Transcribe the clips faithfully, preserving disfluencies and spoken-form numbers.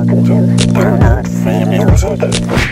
Welcome to Download Free Music.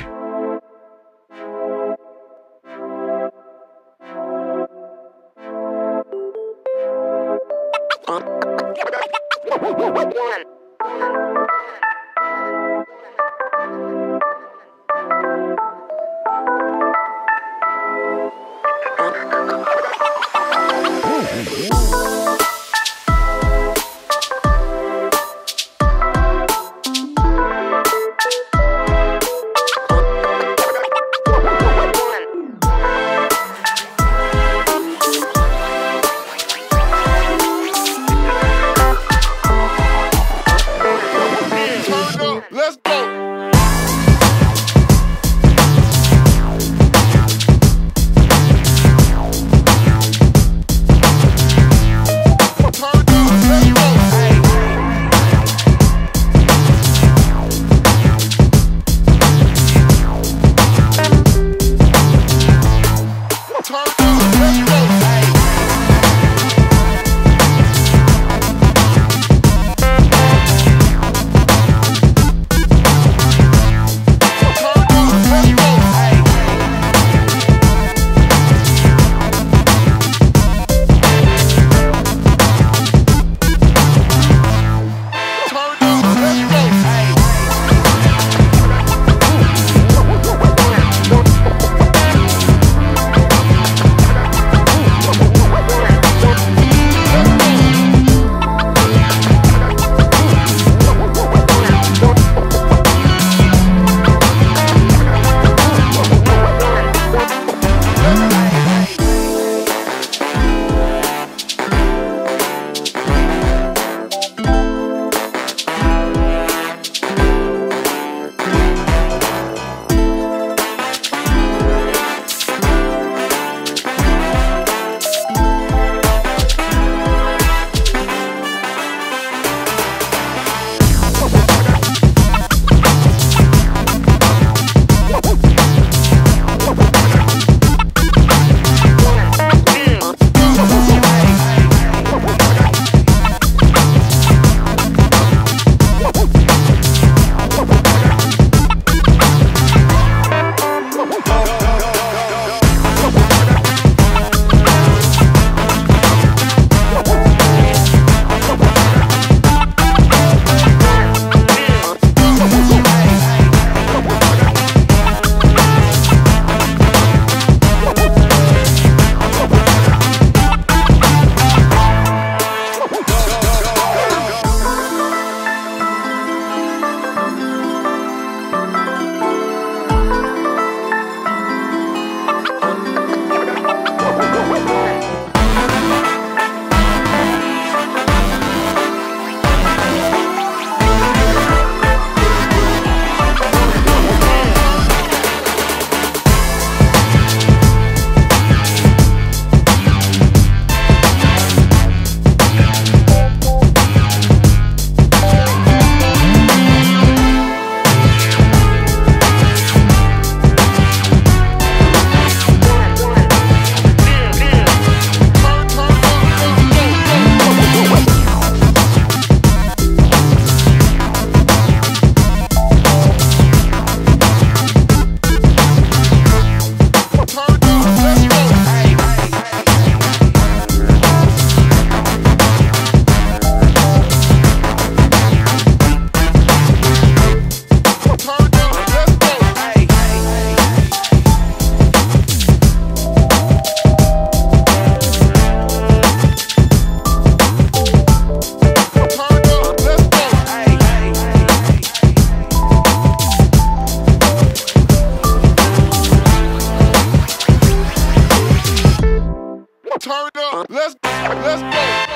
Turn up, let's let's go.